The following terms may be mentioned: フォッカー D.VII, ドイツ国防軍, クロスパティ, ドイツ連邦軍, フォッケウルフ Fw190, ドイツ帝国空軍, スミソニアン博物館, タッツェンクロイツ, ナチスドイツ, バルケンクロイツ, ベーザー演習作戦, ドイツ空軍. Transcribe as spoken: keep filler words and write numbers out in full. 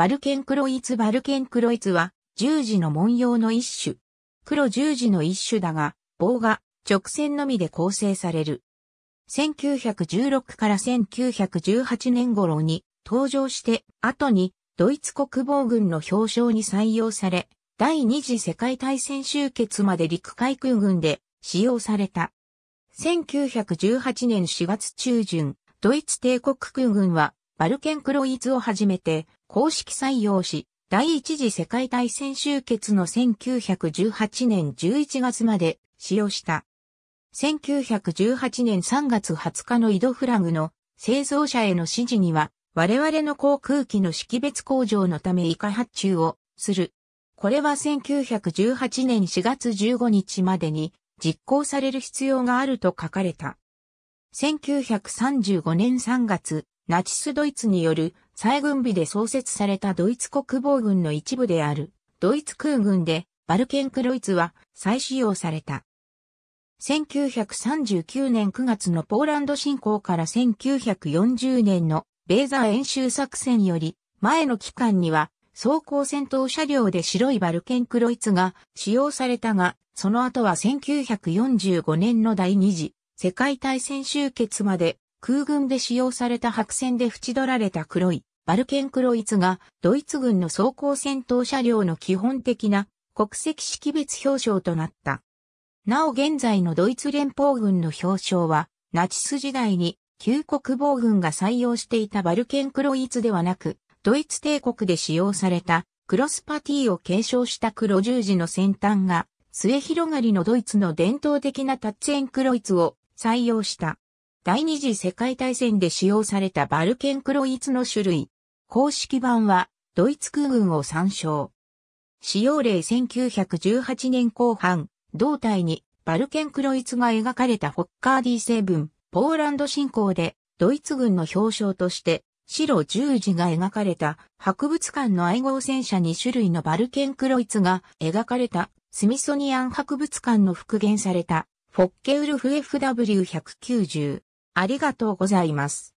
バルケンクロイツバルケンクロイツは十字の文様の一種。黒十字の一種だが、棒が直線のみで構成される。せんきゅうひゃくじゅうろくからせんきゅうひゃくじゅうはちねん頃に登場して、後にドイツ国防軍の表彰に採用され、第二次世界大戦終結まで陸海空軍で使用された。せんきゅうひゃくじゅうはちねんしがつ中旬、ドイツ帝国空軍はバルケンクロイツを初めて公式採用し、第一次世界大戦終結のせんきゅうひゃくじゅうはちねんじゅういちがつまで使用した。せんきゅうひゃくじゅうはちねんさんがつはつかの井戸フラグの製造者への指示には、我々の航空機の識別向上のため以下発注をする。これはせんきゅうひゃくじゅうはちねんしがつじゅうごにちまでに実行される必要があると書かれた。せんきゅうひゃくさんじゅうごねんさんがつ、ナチスドイツによる再軍備で創設されたドイツ国防軍の一部であるドイツ空軍でバルケンクロイツは再使用された。せんきゅうひゃくさんじゅうきゅうねんくがつのポーランド侵攻からせんきゅうひゃくよんじゅうねんのベーザー演習作戦より前の期間には装甲戦闘車両で白いバルケンクロイツが使用されたが、その後はせんきゅうひゃくよんじゅうごねんの第二次世界大戦終結まで空軍で使用された白線で縁取られた黒いバルケンクロイツがドイツ軍の装甲戦闘車両の基本的な国籍識別表彰となった。なお現在のドイツ連邦軍の表彰はナチス時代に旧国防軍が採用していたバルケンクロイツではなく、ドイツ帝国で使用されたクロスパティを継承した黒十字の先端が末広がりのドイツの伝統的なタッツェンクロイツを採用した。第二次世界大戦で使用されたバルケンクロイツの種類。公式版はドイツ空軍を参照。使用例せんきゅうひゃくじゅうはちねん後半、胴体にバルケンクロイツが描かれたフォッカー ディーセブン、ポーランド侵攻でドイツ軍の表彰として、白十字が描かれた博物館の愛号戦車に種類のバルケンクロイツが描かれたスミソニアン博物館の復元されたフォッケウルフ エフダブリューひゃくきゅうじゅう。ありがとうございます。